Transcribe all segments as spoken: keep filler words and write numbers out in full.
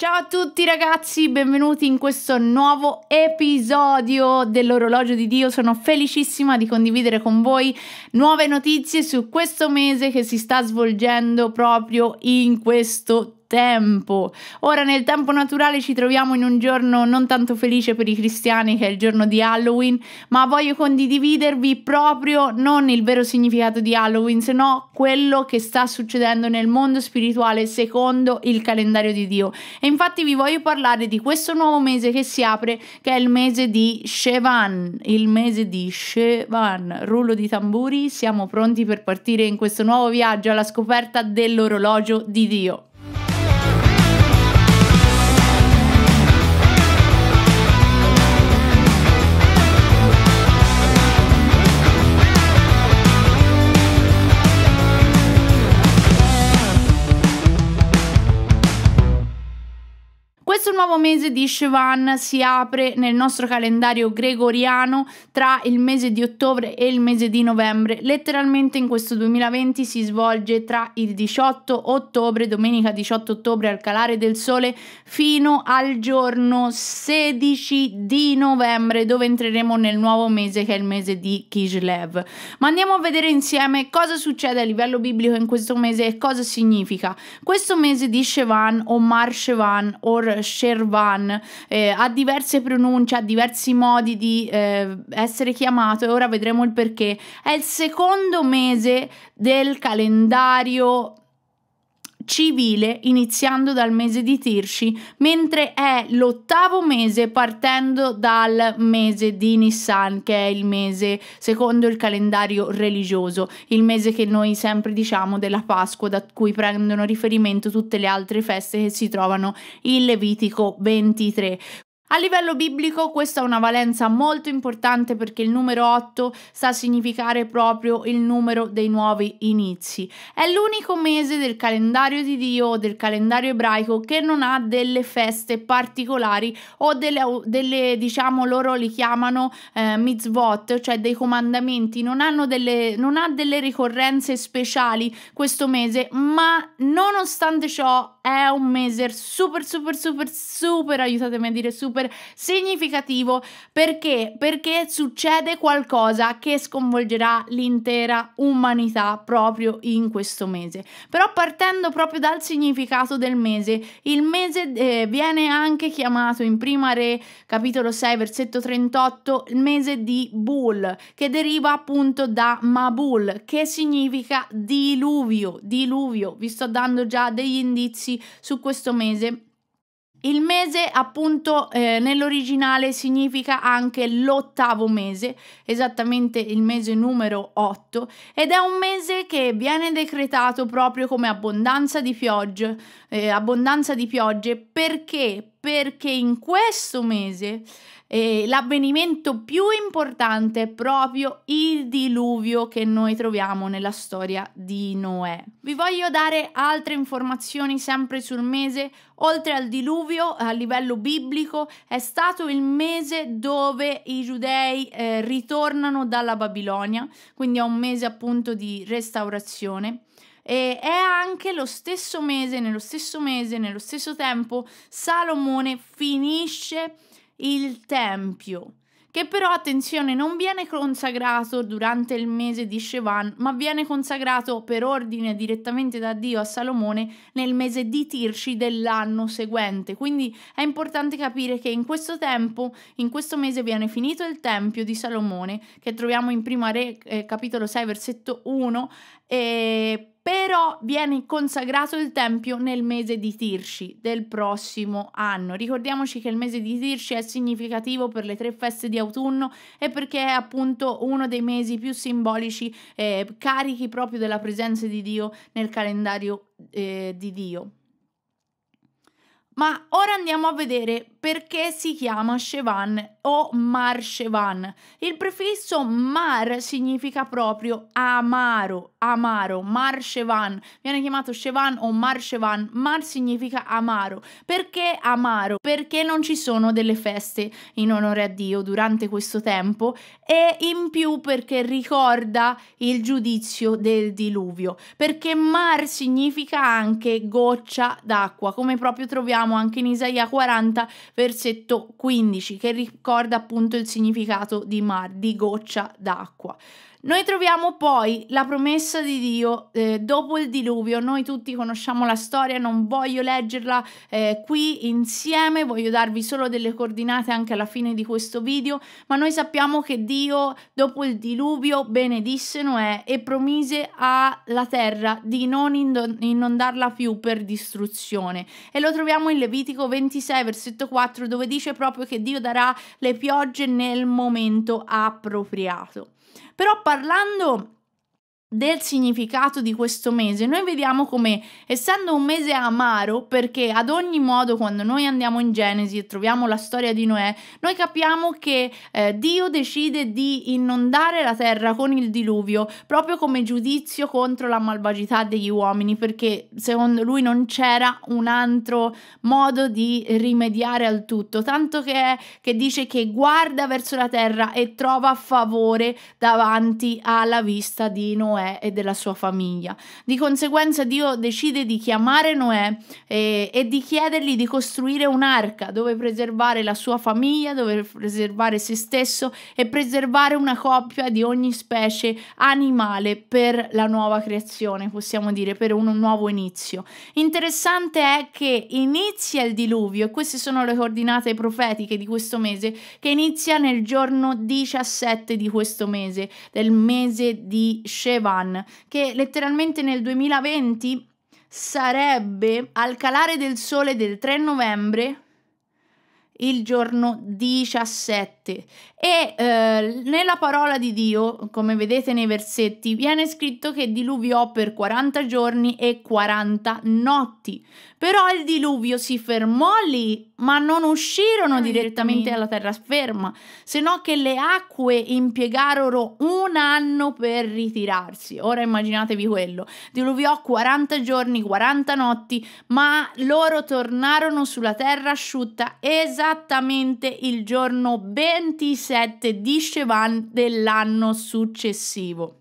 Ciao a tutti ragazzi, benvenuti in questo nuovo episodio dell'Orologio di Dio. Sono felicissima di condividere con voi nuove notizie su questo mese che si sta svolgendo proprio in questo tempo. Ora nel tempo naturale ci troviamo in un giorno non tanto felice per i cristiani, che è il giorno di Halloween, ma voglio condividervi proprio non il vero significato di Halloween, se no quello che sta succedendo nel mondo spirituale secondo il calendario di Dio. E infatti vi voglio parlare di questo nuovo mese che si apre, che è il mese di Cheshvan, il mese di Cheshvan. Rullo di tamburi, siamo pronti per partire in questo nuovo viaggio alla scoperta dell'orologio di Dio. Questo nuovo mese di Cheshvan si apre nel nostro calendario gregoriano tra il mese di ottobre e il mese di novembre. Letteralmente in questo duemilaventi si svolge tra il diciotto ottobre, domenica diciotto ottobre al calare del sole, fino al giorno sedici di novembre, dove entreremo nel nuovo mese che è il mese di Kislev. Ma andiamo a vedere insieme cosa succede a livello biblico in questo mese e cosa significa. Questo mese di Cheshvan o Mar Cheshvan o Cheshvan eh, ha diverse pronunce, ha diversi modi di eh, essere chiamato, e ora vedremo il perché. È il secondo mese del calendario civile, iniziando dal mese di Tirsi, mentre è l'ottavo mese partendo dal mese di Nissan, che è il mese secondo il calendario religioso, il mese che noi sempre diciamo della Pasqua, da cui prendono riferimento tutte le altre feste che si trovano in Levitico ventitré. A livello biblico questa ha una valenza molto importante, perché il numero otto sta a significare proprio il numero dei nuovi inizi. È l'unico mese del calendario di Dio, del calendario ebraico, che non ha delle feste particolari o delle, delle diciamo, loro li chiamano eh, mitzvot, cioè dei comandamenti. Non hanno delle, non ha delle ricorrenze speciali questo mese, ma nonostante ciò è un mese super super super super, aiutatemi a dire super, significativo. Perché? Perché succede qualcosa che sconvolgerà l'intera umanità proprio in questo mese. Però partendo proprio dal significato del mese, il mese eh, viene anche chiamato in Prima Re capitolo sei versetto trentotto il mese di Bul, che deriva appunto da Mabul, che significa diluvio, diluvio. Vi sto dando già degli indizi su questo mese. Il mese appunto eh, nell'originale significa anche l'ottavo mese, esattamente il mese numero otto, ed è un mese che viene decretato proprio come abbondanza di piogge, eh, abbondanza di piogge, perché? Perché in questo mese eh, l'avvenimento più importante è proprio il diluvio che noi troviamo nella storia di Noè. Vi voglio dare altre informazioni sempre sul mese. Oltre al diluvio, a livello biblico, è stato il mese dove i giudei eh, ritornano dalla Babilonia, quindi è un mese appunto di restaurazione. E è anche lo stesso mese, nello stesso mese, nello stesso tempo, Salomone finisce il Tempio, che però, attenzione, non viene consacrato durante il mese di Cheshvan, ma viene consacrato per ordine direttamente da Dio a Salomone nel mese di Tirsi dell'anno seguente. Quindi è importante capire che in questo tempo, in questo mese, viene finito il Tempio di Salomone, che troviamo in Prima Re eh, capitolo sei versetto uno, e però viene consacrato il Tempio nel mese di Tirsi del prossimo anno. Ricordiamoci che il mese di Tirsi è significativo per le tre feste di autunno, e perché è appunto uno dei mesi più simbolici, eh, carichi proprio della presenza di Dio nel calendario eh, di Dio. Ma ora andiamo a vedere perché si chiama Cheshvan o Mar Cheshvan. Il prefisso Mar significa proprio amaro, amaro, Mar Cheshvan. Viene chiamato Cheshvan o Mar Cheshvan. Mar significa amaro. Perché amaro? Perché non ci sono delle feste in onore a Dio durante questo tempo, e in più perché ricorda il giudizio del diluvio. Perché Mar significa anche goccia d'acqua, come proprio troviamo troviamo anche in Isaia quaranta versetto quindici, che ricorda appunto il significato di mar, di goccia d'acqua. Noi troviamo poi la promessa di Dio eh, dopo il diluvio. Noi tutti conosciamo la storia, non voglio leggerla eh, qui insieme, voglio darvi solo delle coordinate anche alla fine di questo video, ma noi sappiamo che Dio dopo il diluvio benedisse Noè e promise alla terra di non inondarla più per distruzione, e lo troviamo in Levitico ventisei versetto quattro, dove dice proprio che Dio darà le piogge nel momento appropriato. Però parlando del significato di questo mese, noi vediamo come, essendo un mese amaro, perché ad ogni modo quando noi andiamo in Genesi e troviamo la storia di Noè, noi capiamo che eh, Dio decide di inondare la terra con il diluvio proprio come giudizio contro la malvagità degli uomini, perché secondo lui non c'era un altro modo di rimediare al tutto, tanto che, che dice che guarda verso la terra e trova favore davanti alla vista di Noè e della sua famiglia. Di conseguenza Dio decide di chiamare Noè e, e di chiedergli di costruire un'arca dove preservare la sua famiglia, dove preservare se stesso e preservare una coppia di ogni specie animale per la nuova creazione, possiamo dire, per un nuovo inizio. Interessante è che inizia il diluvio, e queste sono le coordinate profetiche di questo mese, che inizia nel giorno diciassette di questo mese, del mese di Cheshvan, che letteralmente nel duemilaventi sarebbe al calare del sole del tre novembre, il giorno diciassette. E eh, nella parola di Dio, come vedete nei versetti, viene scritto che diluviò per quaranta giorni e quaranta notti. Però il diluvio si fermò lì, ma non uscirono direttamente alla terraferma, se no che le acque impiegarono un anno per ritirarsi. Ora immaginatevi quello. Diluviò quaranta giorni, quaranta notti, ma loro tornarono sulla terra asciutta esattamente il giorno ventisette di Cheshvan dell'anno successivo.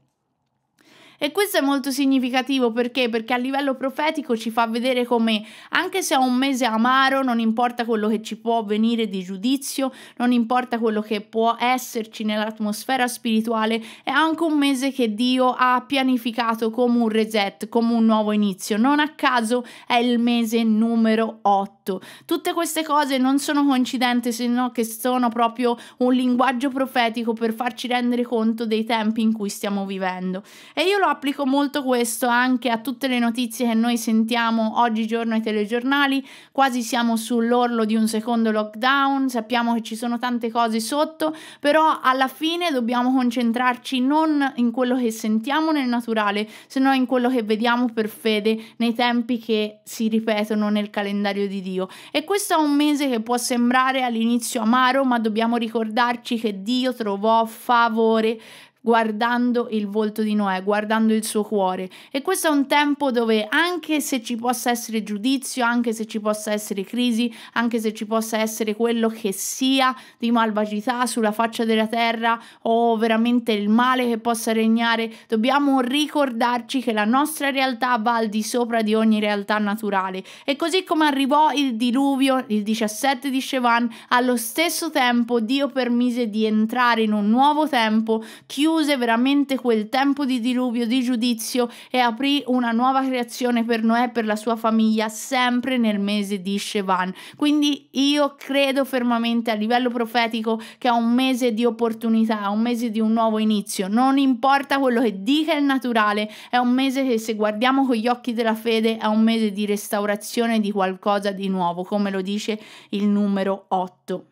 E questo è molto significativo, perché? Perché a livello profetico ci fa vedere come, anche se è un mese amaro, non importa quello che ci può venire di giudizio, non importa quello che può esserci nell'atmosfera spirituale, è anche un mese che Dio ha pianificato come un reset, come un nuovo inizio. Non a caso è il mese numero otto. Tutte queste cose non sono coincidenti, se no che sono proprio un linguaggio profetico per farci rendere conto dei tempi in cui stiamo vivendo. E io lo applico molto questo anche a tutte le notizie che noi sentiamo oggigiorno ai telegiornali. Quasi siamo sull'orlo di un secondo lockdown, sappiamo che ci sono tante cose sotto, però alla fine dobbiamo concentrarci non in quello che sentiamo nel naturale, se no in quello che vediamo per fede nei tempi che si ripetono nel calendario di Dio. E questo è un mese che può sembrare all'inizio amaro, ma dobbiamo ricordarci che Dio trovò favore guardando il volto di Noè, guardando il suo cuore. E questo è un tempo dove, anche se ci possa essere giudizio, anche se ci possa essere crisi, anche se ci possa essere quello che sia di malvagità sulla faccia della terra o veramente il male che possa regnare, dobbiamo ricordarci che la nostra realtà va al di sopra di ogni realtà naturale. E così come arrivò il diluvio il diciassette di Cheshvan, allo stesso tempo Dio permise di entrare in un nuovo tempo, chiuso veramente quel tempo di diluvio, di giudizio, e aprì una nuova creazione per Noè e per la sua famiglia, sempre nel mese di Cheshvan. Quindi io credo fermamente a livello profetico che è un mese di opportunità, è un mese di un nuovo inizio. Non importa quello che dica il naturale, è un mese che, se guardiamo con gli occhi della fede, è un mese di restaurazione di qualcosa di nuovo, come lo dice il numero otto.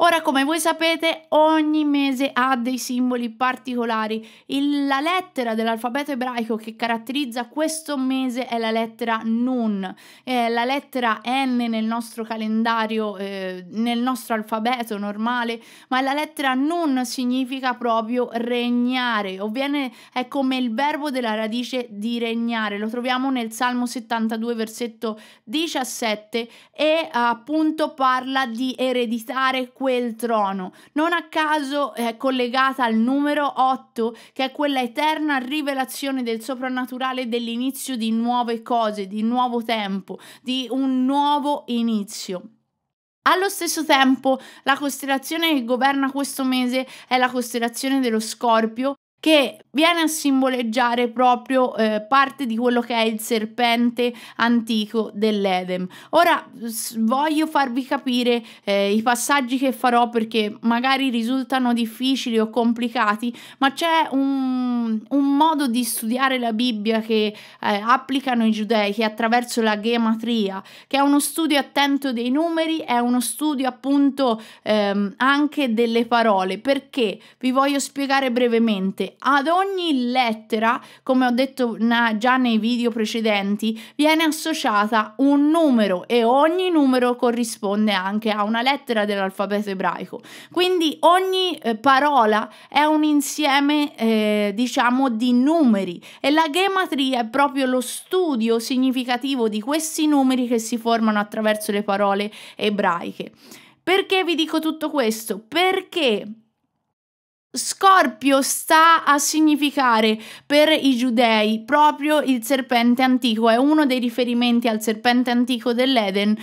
Ora, come voi sapete, ogni mese ha dei simboli particolari. Il, la lettera dell'alfabeto ebraico che caratterizza questo mese è la lettera Nun. Eh, la lettera N nel nostro calendario, eh, nel nostro alfabeto normale, ma la lettera Nun significa proprio regnare, ovviamente è come il verbo della radice di regnare. Lo troviamo nel Salmo settantadue, versetto diciassette, e appunto parla di ereditare questo quel trono. Non a caso è collegata al numero otto, che è quella eterna rivelazione del soprannaturale, dell'inizio di nuove cose, di nuovo tempo, di un nuovo inizio. Allo stesso tempo, la costellazione che governa questo mese è la costellazione dello Scorpio, che viene a simboleggiare proprio eh, parte di quello che è il serpente antico dell'Eden. Ora voglio farvi capire eh, i passaggi che farò, perché magari risultano difficili o complicati, ma c'è un, un modo di studiare la Bibbia che eh, applicano i giudei, che è attraverso la gematria, che è uno studio attento dei numeri, è uno studio appunto ehm, anche delle parole, perché vi voglio spiegare brevemente. Ad ogni lettera, come ho detto già nei video precedenti, viene associata un numero, e ogni numero corrisponde anche a una lettera dell'alfabeto ebraico. Quindi ogni eh, parola è un insieme eh, diciamo di numeri, e la gematria è proprio lo studio significativo di questi numeri che si formano attraverso le parole ebraiche. Perché vi dico tutto questo? Perché Scorpio sta a significare per i giudei proprio il serpente antico, è uno dei riferimenti al serpente antico dell'Eden.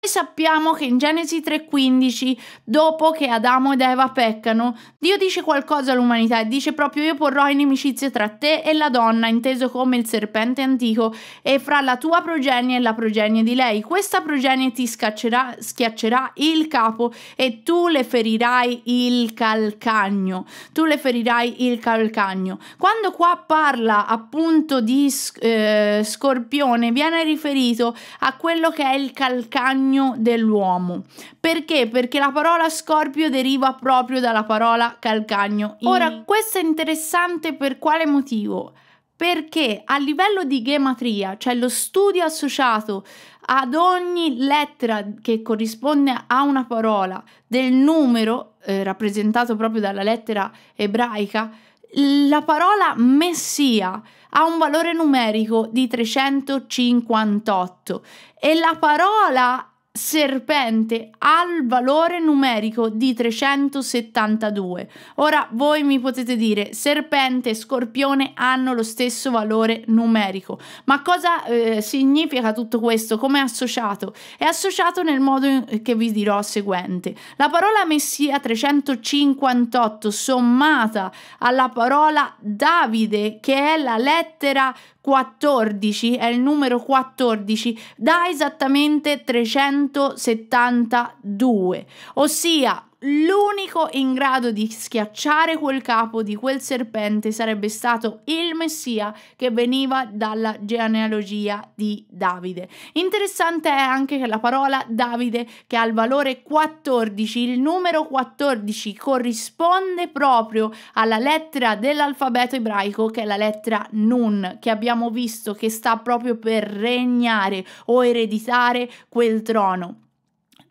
Sappiamo che in Genesi tre quindici, dopo che Adamo ed Eva peccano, Dio dice qualcosa all'umanità e dice proprio: io porrò inimicizie tra te e la donna, inteso come il serpente antico, e fra la tua progenie e la progenie di lei. Questa progenie ti scaccerà, schiaccerà il capo, e tu le ferirai il calcagno. Tu le ferirai il calcagno. Quando qua parla appunto di eh, Scorpione, viene riferito a quello che è il calcagno dell'uomo. Perché? Perché la parola Scorpio deriva proprio dalla parola calcagno. Ora, questo è interessante per quale motivo? Perché a livello di gematria, cioè lo studio associato ad ogni lettera che corrisponde a una parola del numero eh, rappresentato proprio dalla lettera ebraica, la parola Messia ha un valore numerico di trecentocinquantotto e la parola serpente ha il valore numerico di trecentosettantadue. Ora voi mi potete dire: serpente e scorpione hanno lo stesso valore numerico, ma cosa eh, significa tutto questo? Come è associato? È associato nel modo che vi dirò seguente. La parola Messia trecentocinquantotto sommata alla parola Davide, che è la lettera quattordici, è il numero quattordici, dà esattamente trecentosettantadue, ossia l'unico in grado di schiacciare quel capo di quel serpente sarebbe stato il Messia, che veniva dalla genealogia di Davide. Interessante è anche che la parola Davide, che ha il valore quattordici, il numero quattordici corrisponde proprio alla lettera dell'alfabeto ebraico, che è la lettera Nun, che abbiamo visto che sta proprio per regnare o ereditare quel trono.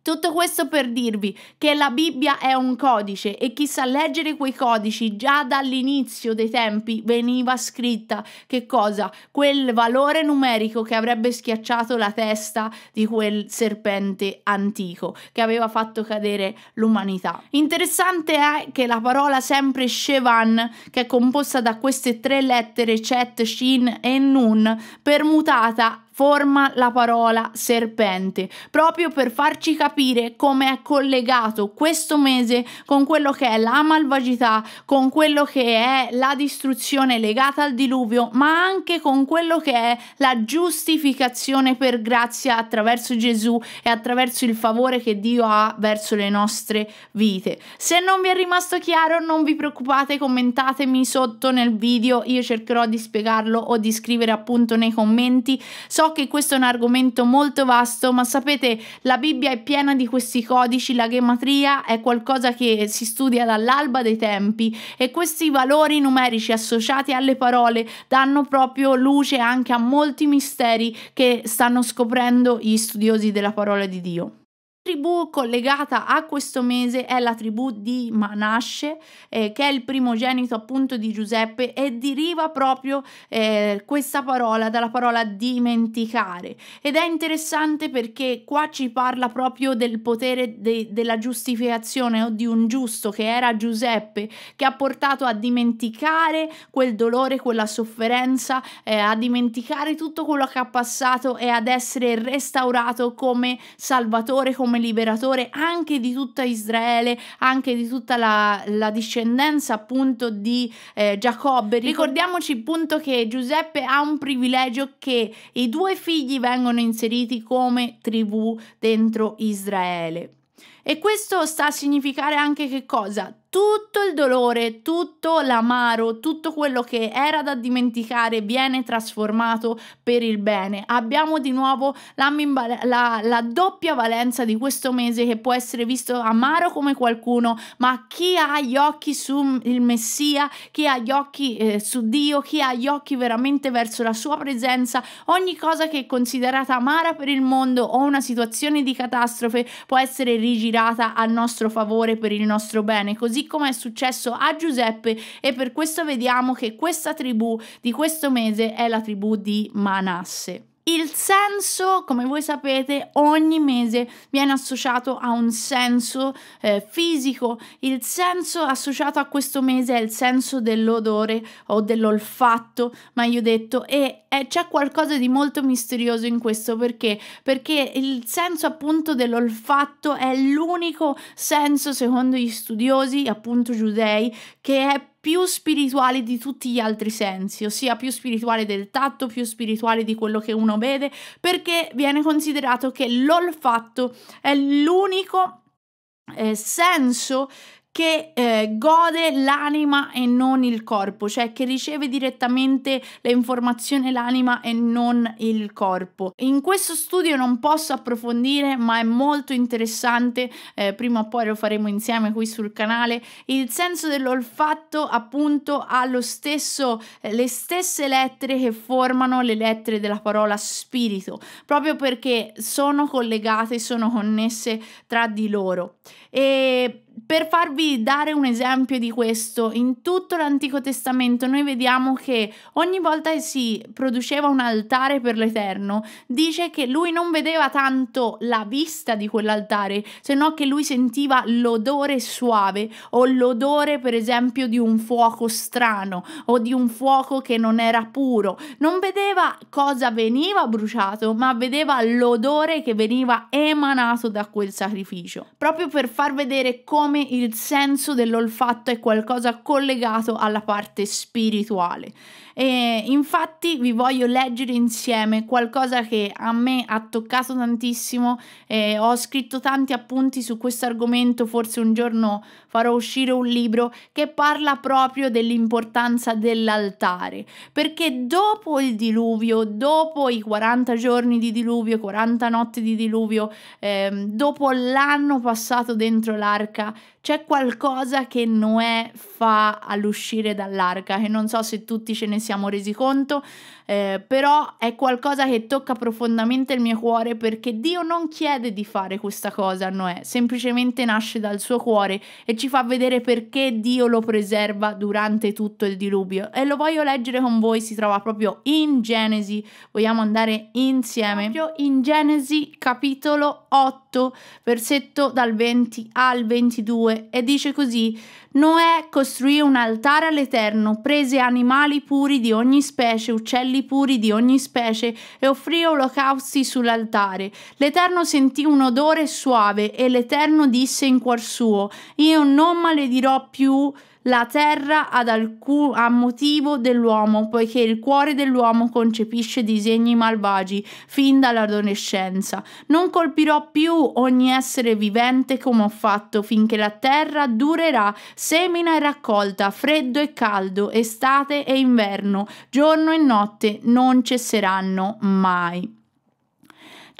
Tutto questo per dirvi che la Bibbia è un codice, e chi sa leggere quei codici, già dall'inizio dei tempi veniva scritta che cosa? Quel valore numerico che avrebbe schiacciato la testa di quel serpente antico che aveva fatto cadere l'umanità. Interessante è che la parola sempre Cheshvan, che è composta da queste tre lettere Chet, Shin e Nun, permutata forma la parola serpente, proprio per farci capire come è collegato questo mese con quello che è la malvagità, con quello che è la distruzione legata al diluvio, ma anche con quello che è la giustificazione per grazia attraverso Gesù e attraverso il favore che Dio ha verso le nostre vite. Se non vi è rimasto chiaro, non vi preoccupate, commentatemi sotto nel video, io cercherò di spiegarlo o di scrivere appunto nei commenti. So che questo è un argomento molto vasto, ma sapete, la Bibbia è piena di questi codici, la gematria è qualcosa che si studia dall'alba dei tempi, e questi valori numerici associati alle parole danno proprio luce anche a molti misteri che stanno scoprendo gli studiosi della parola di Dio. tribù collegata a questo mese è la tribù di Manasse, eh, che è il primogenito appunto di Giuseppe, e deriva proprio eh, questa parola dalla parola dimenticare, ed è interessante perché qua ci parla proprio del potere de della giustificazione o di un giusto, che era Giuseppe, che ha portato a dimenticare quel dolore, quella sofferenza, eh, a dimenticare tutto quello che ha passato e ad essere restaurato come salvatore, come liberatore anche di tutta Israele, anche di tutta la, la discendenza appunto di eh, Giacobbe. Ricordiamoci appunto che Giuseppe ha un privilegio, che i due figli vengono inseriti come tribù dentro Israele. E questo sta a significare anche che cosa? Tutto il dolore, tutto l'amaro, tutto quello che era da dimenticare viene trasformato per il bene. Abbiamo di nuovo la, la, la doppia valenza di questo mese, che può essere visto amaro come qualcuno, ma chi ha gli occhi sul Messia, chi ha gli occhi eh, su Dio, chi ha gli occhi veramente verso la sua presenza, ogni cosa che è considerata amara per il mondo o una situazione di catastrofe può essere rigirata a nostro favore, per il nostro bene, così come è successo a Giuseppe. E per questo vediamo che questa tribù di questo mese è la tribù di Manasse. Il senso, come voi sapete, ogni mese viene associato a un senso eh, fisico. Il senso associato a questo mese è il senso dell'odore o dell'olfatto, meglio detto, e c'è qualcosa di molto misterioso in questo. Perché? Perché il senso appunto dell'olfatto è l'unico senso, secondo gli studiosi appunto giudei, che è più spirituale di tutti gli altri sensi, ossia più spirituale del tatto, più spirituale di quello che uno vede, perché viene considerato che l'olfatto è l'unico eh, senso che eh, gode l'anima e non il corpo, cioè che riceve direttamente le informazioni l'anima e non il corpo. In questo studio non posso approfondire, ma è molto interessante, eh, prima o poi lo faremo insieme qui sul canale. Il senso dell'olfatto appunto ha lo stesso, eh, le stesse lettere che formano le lettere della parola spirito, proprio perché sono collegate, sono connesse tra di loro. E per farvi dare un esempio di questo, in tutto l'Antico Testamento noi vediamo che ogni volta che si produceva un altare per l'Eterno, dice che lui non vedeva tanto la vista di quell'altare, se no che lui sentiva l'odore suave, o l'odore per esempio di un fuoco strano o di un fuoco che non era puro. Non vedeva cosa veniva bruciato, ma vedeva l'odore che veniva emanato da quel sacrificio, proprio per far vedere come come il senso dell'olfatto è qualcosa collegato alla parte spirituale. E infatti vi voglio leggere insieme qualcosa che a me ha toccato tantissimo, eh, ho scritto tanti appunti su questo argomento, forse un giorno farò uscire un libro che parla proprio dell'importanza dell'altare, perché dopo il diluvio, dopo i quaranta giorni di diluvio, quaranta notti di diluvio, eh, dopo l'anno passato dentro l'arca, c'è qualcosa che Noè fa all'uscire dall'arca, che non so se tutti ce ne siamo resi conto, eh, però è qualcosa che tocca profondamente il mio cuore, perché Dio non chiede di fare questa cosa a Noè, semplicemente nasce dal suo cuore e ci fa vedere perché Dio lo preserva durante tutto il diluvio. E lo voglio leggere con voi, si trova proprio in Genesi, vogliamo andare insieme, proprio in Genesi capitolo otto, versetto dal venti al ventidue. E dice così: Noè costruì un altare all'Eterno, prese animali puri di ogni specie, uccelli puri di ogni specie e offrì olocausti sull'altare. L'Eterno sentì un odore suave e l'Eterno disse in cuor suo: io non maledirò più la terra ad alcun a motivo dell'uomo, poiché il cuore dell'uomo concepisce disegni malvagi fin dall'adolescenza. Non colpirò più ogni essere vivente come ho fatto, finché la terra durerà, semina e raccolta, freddo e caldo, estate e inverno, giorno e notte non cesseranno mai.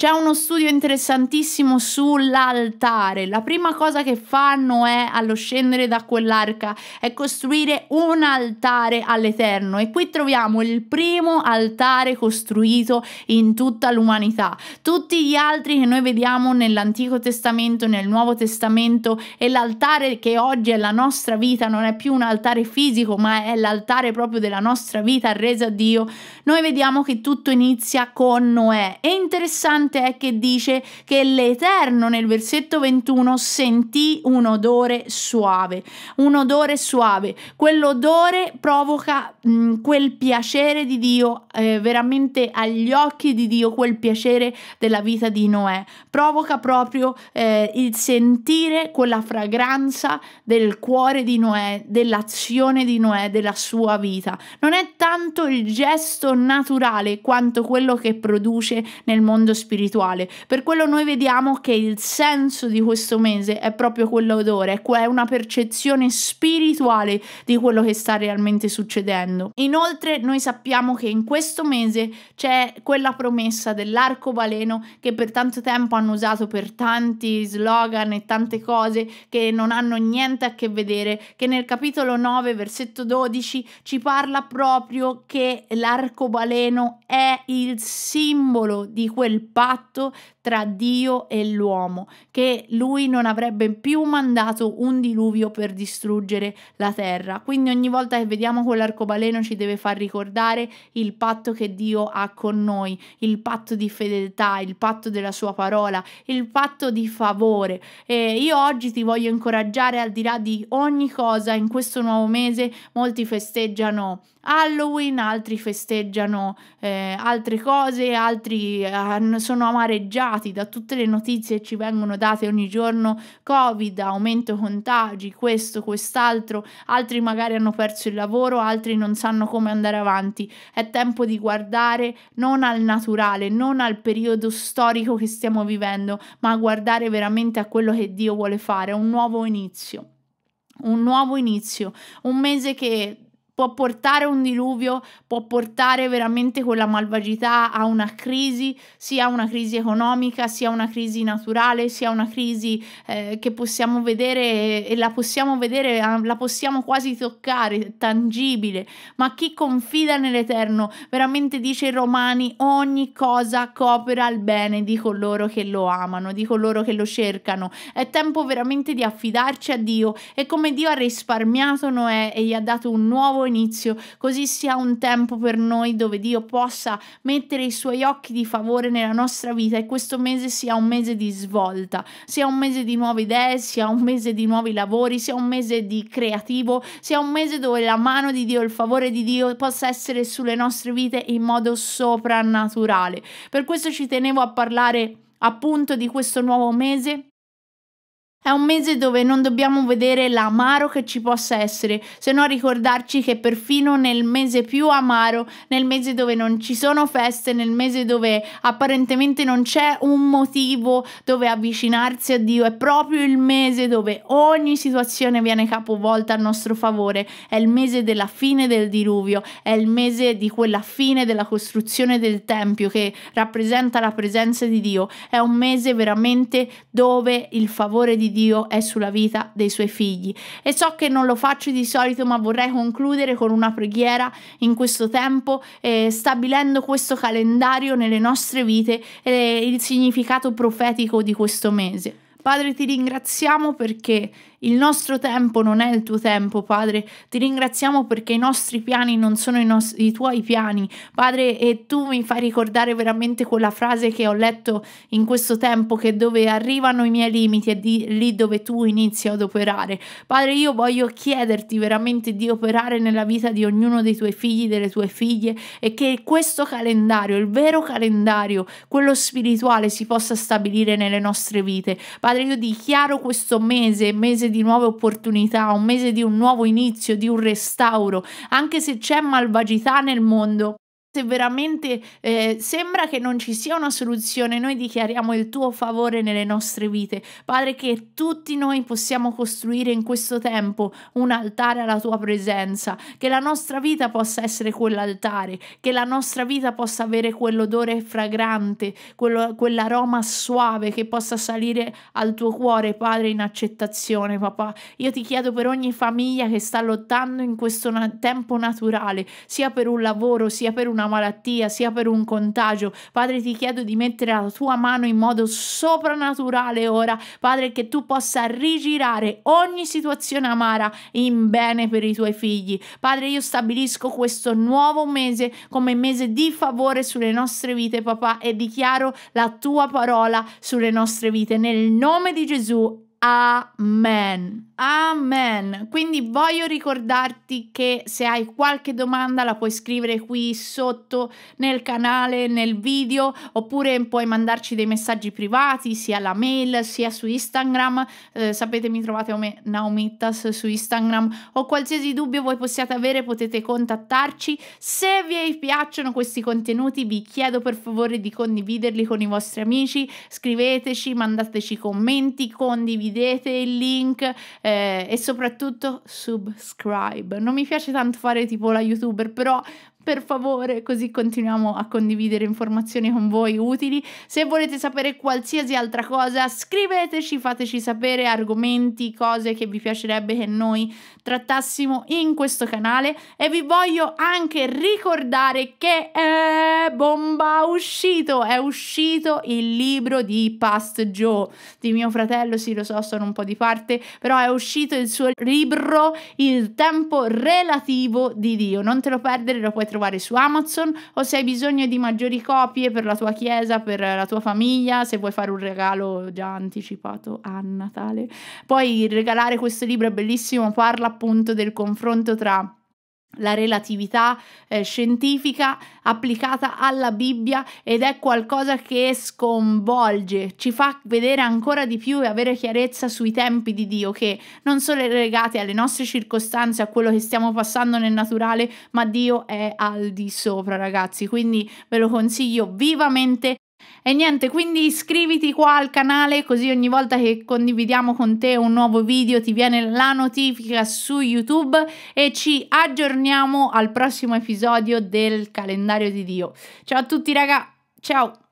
C'è uno studio interessantissimo sull'altare. La prima cosa che fanno è, allo scendere da quell'arca, è costruire un altare all'Eterno, e qui troviamo il primo altare costruito in tutta l'umanità. Tutti gli altri che noi vediamo nell'Antico Testamento, nel Nuovo Testamento, e l'altare che oggi è la nostra vita non è più un altare fisico, ma è l'altare proprio della nostra vita resa a Dio. Noi vediamo che tutto inizia con Noè, e interessante è che dice che l'Eterno, nel versetto ventuno, sentì un odore suave, un odore suave. Quell'odore provoca mh, quel piacere di Dio, eh, veramente agli occhi di Dio, quel piacere della vita di Noè, provoca proprio eh, il sentire quella fragranza del cuore di Noè, dell'azione di Noè, della sua vita. Non è tanto il gesto naturale quanto quello che produce nel mondo spirituale. Per quello noi vediamo che il senso di questo mese è proprio quell'odore, è una percezione spirituale di quello che sta realmente succedendo. Inoltre noi sappiamo che in questo mese c'è quella promessa dell'arcobaleno che per tanto tempo hanno usato per tanti slogan e tante cose che non hanno niente a che vedere, che nel capitolo nove versetto dodici ci parla proprio che l'arcobaleno è il simbolo di quel patto tra Dio e l'uomo, che lui non avrebbe più mandato un diluvio per distruggere la terra. Quindi ogni volta che vediamo quell'arcobaleno ci deve far ricordare il patto che Dio ha con noi, il patto di fedeltà, il patto della sua parola, il patto di favore. E io oggi ti voglio incoraggiare, al di là di ogni cosa, in questo nuovo mese molti festeggiano Halloween, altri festeggiano eh, altre cose, altri eh, sono amareggiati da tutte le notizie che ci vengono date ogni giorno: Covid, aumento contagi, questo, quest'altro. Altri magari hanno perso il lavoro, altri non sanno come andare avanti. È tempo di guardare non al naturale, non al periodo storico che stiamo vivendo, ma guardare veramente a quello che Dio vuole fare, un nuovo inizio, un nuovo inizio, un mese che può portare un diluvio, può portare veramente quella malvagità a una crisi, sia una crisi economica, sia una crisi naturale, sia una crisi eh, che possiamo vedere e la possiamo vedere, la possiamo quasi toccare, tangibile. Ma chi confida nell'Eterno, veramente dice ai Romani, ogni cosa coopera al bene di coloro che lo amano, di coloro che lo cercano. È tempo veramente di affidarci a Dio, e come Dio ha risparmiato Noè e gli ha dato un nuovo inizio, così sia un tempo per noi dove Dio possa mettere i suoi occhi di favore nella nostra vita, e questo mese sia un mese di svolta, sia un mese di nuove idee, sia un mese di nuovi lavori, sia un mese di creativo, sia un mese dove la mano di Dio, il favore di Dio possa essere sulle nostre vite in modo soprannaturale. Per questo ci tenevo a parlare appunto di questo nuovo mese. È un mese dove non dobbiamo vedere l'amaro che ci possa essere, se no ricordarci che perfino nel mese più amaro, nel mese dove non ci sono feste, nel mese dove apparentemente non c'è un motivo dove avvicinarsi a Dio, è proprio il mese dove ogni situazione viene capovolta a nostro favore. È il mese della fine del diluvio, è il mese di quella fine della costruzione del Tempio che rappresenta la presenza di Dio. È un mese veramente dove il favore di Dio Dio è sulla vita dei suoi figli, e so che non lo faccio di solito, ma vorrei concludere con una preghiera in questo tempo, eh, stabilendo questo calendario nelle nostre vite e eh, il significato profetico di questo mese. Padre, ti ringraziamo perché il nostro tempo non è il tuo tempo, Padre. Ti ringraziamo perché i nostri piani non sono i, nostri, i tuoi piani, Padre, e tu mi fai ricordare veramente quella frase che ho letto in questo tempo, che dove arrivano i miei limiti è di, lì dove tu inizi ad operare. Padre, io voglio chiederti veramente di operare nella vita di ognuno dei tuoi figli, delle tue figlie, e che questo calendario, il vero calendario, quello spirituale, si possa stabilire nelle nostre vite. Padre, io dichiaro questo mese, mese di nuove opportunità, un mese di un nuovo inizio, di un restauro, anche se c'è malvagità nel mondo. Se veramente eh, sembra che non ci sia una soluzione, noi dichiariamo il tuo favore nelle nostre vite. Padre, che tutti noi possiamo costruire in questo tempo un altare alla tua presenza, che la nostra vita possa essere quell'altare, che la nostra vita possa avere quell'odore fragrante, quell'aroma suave che possa salire al tuo cuore, Padre, in accettazione, papà. Io ti chiedo per ogni famiglia che sta lottando in questo na- tempo naturale, sia per un lavoro, sia per un una malattia, sia per un contagio. Padre, ti chiedo di mettere la tua mano in modo soprannaturale ora, Padre, che tu possa rigirare ogni situazione amara in bene per i tuoi figli. Padre, io stabilisco questo nuovo mese come mese di favore sulle nostre vite, papà, e dichiaro la tua parola sulle nostre vite nel nome di Gesù. Amen. Amen. Quindi voglio ricordarti che se hai qualche domanda la puoi scrivere qui sotto nel canale, nel video, oppure puoi mandarci dei messaggi privati sia alla mail sia su Instagram. Eh, sapete, mi trovate come Naumitas su Instagram. O qualsiasi dubbio voi possiate avere potete contattarci. Se vi piacciono questi contenuti vi chiedo per favore di condividerli con i vostri amici. Scriveteci, mandateci commenti, condividete, vedete il link eh, e soprattutto subscribe. Non mi piace tanto fare tipo la youtuber, però per favore, così continuiamo a condividere informazioni con voi utili. Se volete sapere qualsiasi altra cosa, scriveteci, fateci sapere argomenti, cose che vi piacerebbe che noi trattassimo in questo canale. E vi voglio anche ricordare che è bomba uscito, è uscito il libro di Past Joe, di mio fratello, sì lo so, sono un po' di parte, però è uscito il suo libro Il Tempo Relativo di Dio. Non te lo perdere, lo puoi trovare su Amazon, o se hai bisogno di maggiori copie per la tua chiesa, per la tua famiglia, se vuoi fare un regalo già anticipato a Natale, puoi regalare questo libro, è bellissimo, parla appunto del confronto tra la relatività eh, scientifica applicata alla Bibbia, ed è qualcosa che sconvolge, ci fa vedere ancora di più e avere chiarezza sui tempi di Dio, che non sono legati alle nostre circostanze, a quello che stiamo passando nel naturale, ma Dio è al di sopra, ragazzi, quindi ve lo consiglio vivamente. E niente, quindi iscriviti qua al canale, così ogni volta che condividiamo con te un nuovo video ti viene la notifica su YouTube, e ci aggiorniamo al prossimo episodio del calendario di Dio. Ciao a tutti raga, ciao!